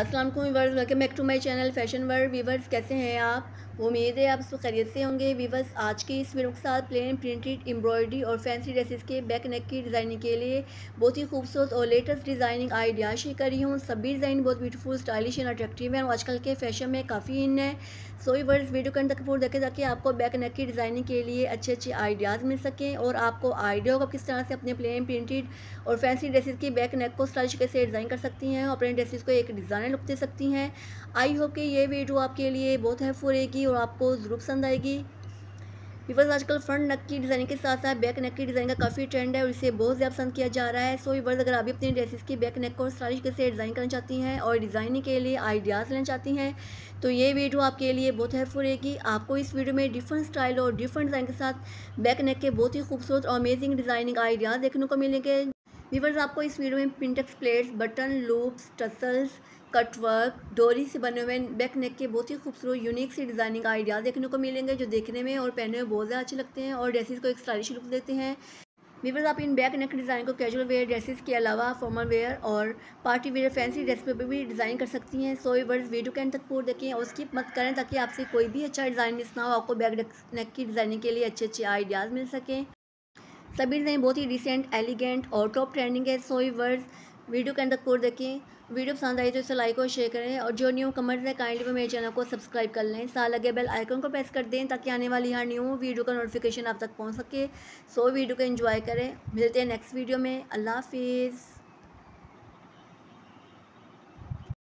अस्सलाम वालेकुम viewers, welcome back to my channel fashion world. Viewers कैसे हैं आप? उम्मीद है आप इस खैरियत से होंगे। व्यूअर्स आज की इस वीडियो के साथ प्लेन प्रिंटेड एम्ब्रॉयडरी और फैंसी ड्रेसेस के बैक नेक की डिज़ाइनिंग के लिए बहुत ही खूबसूरत और लेटेस्ट डिज़ाइनिंग आइडिया शेयर कर रही हूँ। सभी डिज़ाइन बहुत ब्यूटीफुल, स्टाइलिश एंड अट्रैक्टिव है और आजकल के फैशन में काफ़ी इन है। सो व्यूअर्स वीडियो के अंत तक पूरा देखें ताकि आपको बैक नेक की डिज़ाइनिंग के लिए अच्छे अच्छे आइडियाज़ मिल सकें और आपको आइडिया होगा किस तरह से अपने प्लेन प्रिंटेड और फैंसी ड्रेसेस की बैक नेक को स्टाइलिश कैसे डिज़ाइन कर सकती हैं और अपने ड्रेसेस को एक डिज़ाइन लुक दे सकती हैं। आई होप कि ये वीडियो आपके लिए बहुत हेल्पफुल रहेगी और आपको ज़रूर पसंद आएगी। व्यूअर्स आजकल फ्रंट नेक की डिज़ाइन के साथ साथ बैक नेक की डिज़ाइन का काफ़ी ट्रेंड है और इसे बहुत ज़्यादा पसंद किया जा रहा है। सो व्यूअर्स अगर आप भी अपनी ड्रेसेस की बैक नेक को स्टाइलिश कैसे डिज़ाइन करना चाहती हैं और डिज़ाइनिंग के लिए आइडियाज़ लेना चाहती हैं तो ये वीडियो आपके लिए बहुत हेल्पफुल रहेगी। आपको इस वीडियो में डिफरेंट स्टाइल और डिफरेंट डिज़ाइन के साथ बैक नेक के बहुत ही खूबसूरत और अमेजिंग डिज़ाइनिंग आइडियाज़ देखने को मिलेंगे। व्यूअर्स आपको इस वीडियो में pintucks plates, button, loops, tassels, cutwork, डोरी से बने हुए बैक नेक के बहुत ही खूबसूरत यूनिक सी डिज़ाइनिंग आइडियाज़ देखने को मिलेंगे जो देखने में और पहनने में बहुत ज़्यादा अच्छे लगते हैं और ड्रेसेस को एक स्टाइलिश लुक देते हैं। व्यूअर्स आप इन बैक नेक डिज़ाइन को कैजुअल वेयर ड्रेसेस के अलावा फॉर्मल वेयर और पार्टी वेयर, फैंसी ड्रेस पर भी डिज़ाइन कर सकती हैं। सो व्यूअर्स वीडियो के अंत तक पूरा देखें और स्किप मत करें ताकि आपसे कोई भी अच्छा डिज़ाइन मिस ना हो, आपको बैक नेक की डिज़ाइनिंग के लिए अच्छे अच्छे आइडियाज़ मिल सकें। सभी डिज़ाइन बहुत ही डिसेंट, एलिगेंट और टॉप ट्रेंडिंग है। सो व्यूअर्स वीडियो के अंदर पूरा देखें। वीडियो पसंद आई तो इसे लाइक और शेयर करें और जो न्यू कमेंट्स हैं काइंडली वो मेरे चैनल को सब्सक्राइब कर लें, साथ लगे बेल आइकन को प्रेस कर दें ताकि आने वाली हर न्यू वीडियो का नोटिफिकेशन आप तक पहुंच सके। सो वीडियो को एंजॉय करें, मिलते हैं नेक्स्ट वीडियो में। अल्लाह हाफिज़।